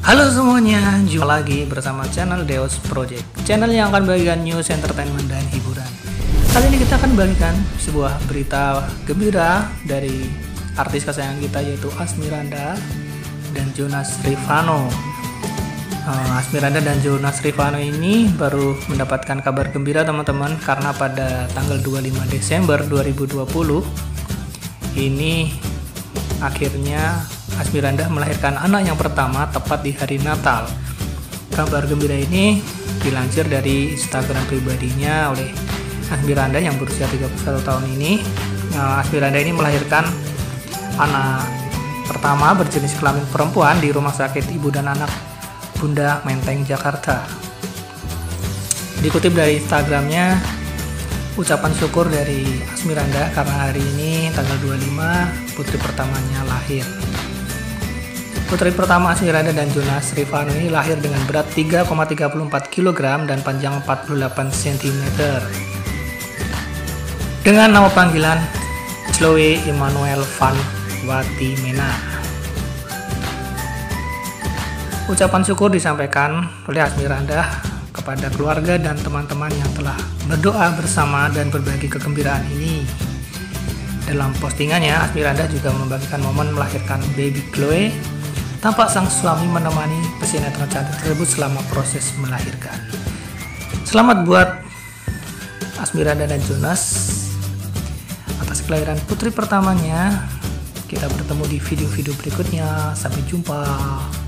Halo semuanya, jumpa lagi bersama channel Deoz Project Channel yang akan bagikan news, entertainment, dan hiburan. Kali ini kita akan bagikan sebuah berita gembira dari artis kesayangan kita, yaitu Asmiranda dan Jonas Rivanno. Asmiranda dan Jonas Rivanno ini baru mendapatkan kabar gembira, teman-teman, karena pada tanggal 25 Desember 2020 ini akhirnya Asmiranda melahirkan anak yang pertama tepat di hari Natal. Kabar gembira ini dilansir dari Instagram pribadinya oleh Asmiranda yang berusia 31 tahun ini. Asmiranda ini melahirkan anak pertama berjenis kelamin perempuan di Rumah Sakit Ibu dan Anak Bunda Menteng, Jakarta. Dikutip dari Instagramnya, ucapan syukur dari Asmiranda karena hari ini tanggal 25 putri pertamanya lahir. Putri pertama Asmiranda dan Jonas Rivanno ini lahir dengan berat 3,34 kg dan panjang 48 cm. Dengan nama panggilan Chloe Emanuelle Van Wattimena. Ucapan syukur disampaikan oleh Asmiranda kepada keluarga dan teman-teman yang telah berdoa bersama dan berbagi kegembiraan ini. Dalam postingannya, Asmiranda juga membagikan momen melahirkan baby Chloe. Tampak sang suami menemani pesinetron cantik tersebut selama proses melahirkan. Selamat buat Asmiranda dan Jonas atas kelahiran putri pertamanya. Kita bertemu di video-video berikutnya. Sampai jumpa.